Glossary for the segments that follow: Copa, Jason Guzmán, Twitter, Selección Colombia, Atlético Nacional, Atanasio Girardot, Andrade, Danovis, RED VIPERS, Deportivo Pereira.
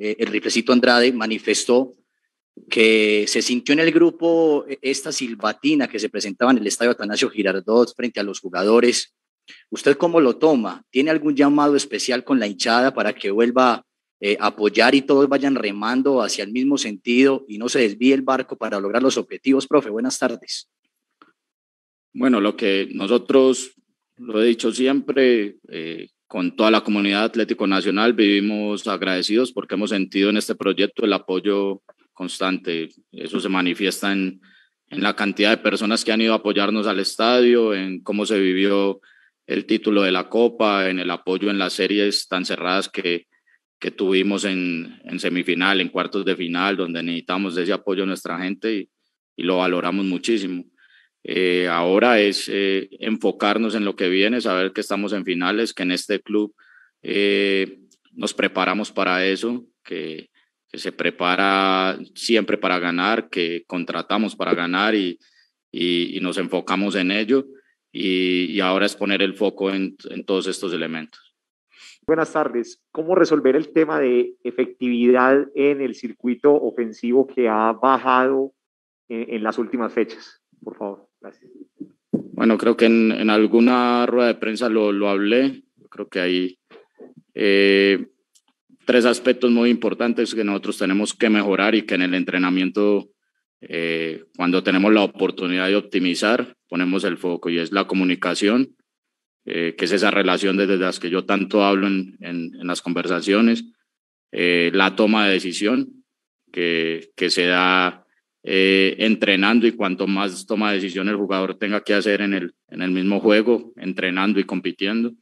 el riflecito Andrade, manifestó que se sintió en el grupo esta silbatina que se presentaba en el estadio Atanasio Girardot frente a los jugadores. ¿Usted cómo lo toma? ¿Tiene algún llamado especial con la hinchada para que vuelva a apoyar y todos vayan remando hacia el mismo sentido y no se desvíe el barco para lograr los objetivos, profe? Buenas tardes. Bueno, lo que nosotros, lo he dicho siempre, con toda la comunidad Atlético Nacional vivimos agradecidos porque hemos sentido en este proyecto el apoyo constante. Eso se manifiesta en la cantidad de personas que han ido a apoyarnos al estadio, en cómo se vivió el título de la Copa, en el apoyo en las series tan cerradas que tuvimos en semifinal, en cuartos de final, donde necesitamos de ese apoyo a nuestra gente y lo valoramos muchísimo. Ahora es enfocarnos en lo que viene, saber que estamos en finales, que en este club nos preparamos para eso, que se prepara siempre para ganar, que contratamos para ganar y nos enfocamos en ello. Y ahora es poner el foco en todos estos elementos. Buenas tardes. ¿Cómo resolver el tema de efectividad en el circuito ofensivo que ha bajado en las últimas fechas? Por favor, gracias. Bueno, creo que en alguna rueda de prensa lo hablé. Creo que hay tres aspectos muy importantes que nosotros tenemos que mejorar y que en el entrenamiento, cuando tenemos la oportunidad de optimizar, ponemos el foco, y es la comunicación, que es esa relación desde las que yo tanto hablo en las conversaciones, la toma de decisión que se da entrenando, y cuanto más toma de decisión el jugador tenga que hacer en el mismo juego, entrenando y compitiendo,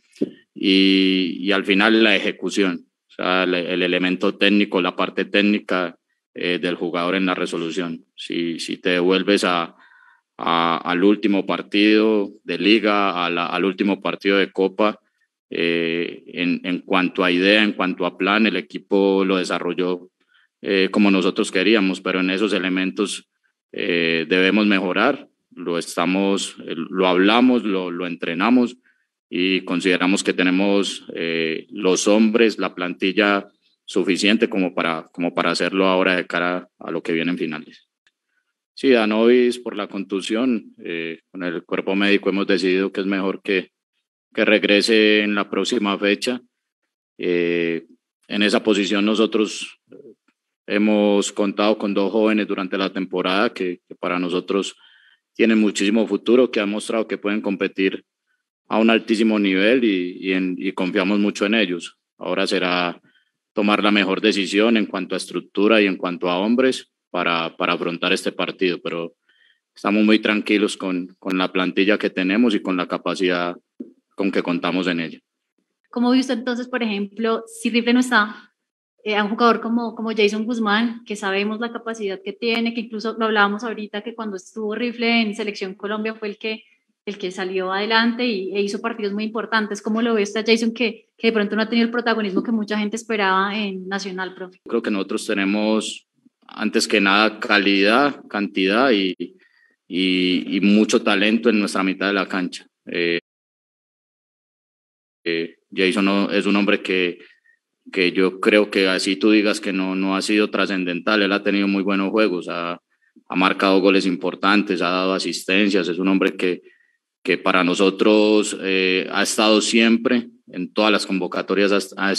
y al final la ejecución, o sea, el elemento técnico, la parte técnica del jugador en la resolución. Si te devuelves al último partido de Liga, al último partido de Copa, en cuanto a idea, en cuanto a plan, el equipo lo desarrolló como nosotros queríamos, pero en esos elementos debemos mejorar. Lo hablamos, lo entrenamos, y consideramos que tenemos los hombres, la plantilla suficiente como para hacerlo ahora de cara a lo que viene en finales. Sí, Danovis por la contusión, con el cuerpo médico hemos decidido que es mejor que regrese en la próxima fecha. En esa posición nosotros hemos contado con dos jóvenes durante la temporada que para nosotros tienen muchísimo futuro, que han mostrado que pueden competir a un altísimo nivel y confiamos mucho en ellos. Ahora será tomar la mejor decisión en cuanto a estructura y en cuanto a hombres para afrontar este partido, pero estamos muy tranquilos con la plantilla que tenemos y con la capacidad con que contamos en ella. ¿Cómo vio usted entonces, por ejemplo, si Rifle no está, a un jugador como Jason Guzmán, que sabemos la capacidad que tiene, que incluso lo hablábamos ahorita, que cuando estuvo Rifle en Selección Colombia fue el que salió adelante e hizo partidos muy importantes? ¿Cómo lo ve usted, Jason, que de pronto no ha tenido el protagonismo que mucha gente esperaba en Nacional, profe? Creo que nosotros tenemos, antes que nada, calidad, cantidad y mucho talento en nuestra mitad de la cancha. Jason es un hombre que yo creo que, así tú digas que no ha sido trascendental, él ha tenido muy buenos juegos, ha marcado goles importantes, ha dado asistencias. Es un hombre que para nosotros ha estado siempre, en todas las convocatorias ha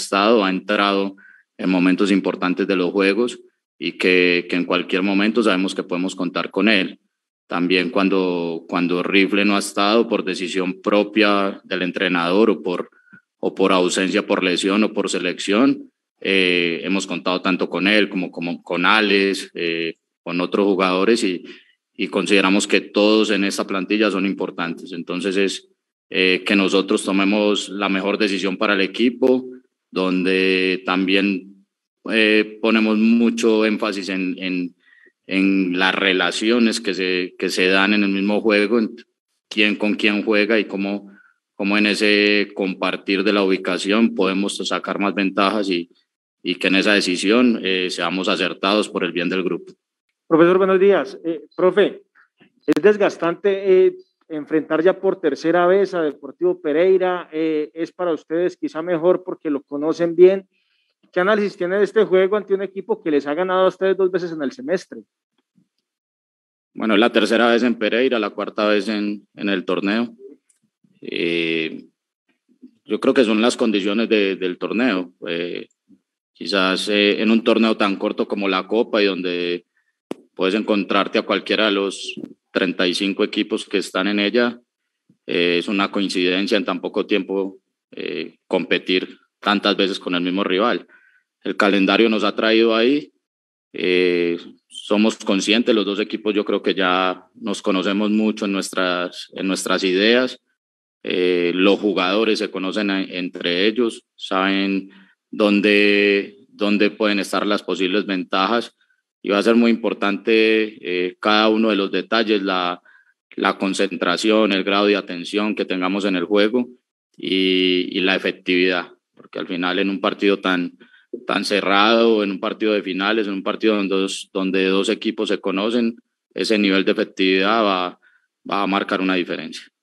entrado en momentos importantes de los juegos, y que en cualquier momento sabemos que podemos contar con él. También cuando Rifle no ha estado, por decisión propia del entrenador o por ausencia por lesión o por selección, hemos contado tanto con él como con Alex, con otros jugadores, y consideramos que todos en esta plantilla son importantes. Entonces es que nosotros tomemos la mejor decisión para el equipo, donde también ponemos mucho énfasis en las relaciones que se dan en el mismo juego, quién con quién juega y cómo en ese compartir de la ubicación podemos sacar más ventajas, y que en esa decisión seamos acertados por el bien del grupo. Profesor, buenos días. Profe, es desgastante enfrentar ya por tercera vez a Deportivo Pereira. Es para ustedes quizá mejor porque lo conocen bien, ¿Qué análisis tiene de este juego ante un equipo que les ha ganado a ustedes 2 veces en el semestre? Bueno, es la 3.ª vez en Pereira, la 4.ª vez en el torneo. Yo creo que son las condiciones del torneo. Quizás en un torneo tan corto como la Copa, y donde puedes encontrarte a cualquiera de los 35 equipos que están en ella, es una coincidencia en tan poco tiempo competir tantas veces con el mismo rival. El calendario nos ha traído ahí. Somos conscientes, los 2 equipos yo creo que ya nos conocemos mucho en nuestras ideas. Los jugadores se conocen entre ellos, saben dónde pueden estar las posibles ventajas, y va a ser muy importante cada uno de los detalles, la concentración, el grado de atención que tengamos en el juego y la efectividad, porque al final en un partido tan cerrado, en un partido de finales, en un partido donde dos equipos se conocen, ese nivel de efectividad va a marcar una diferencia.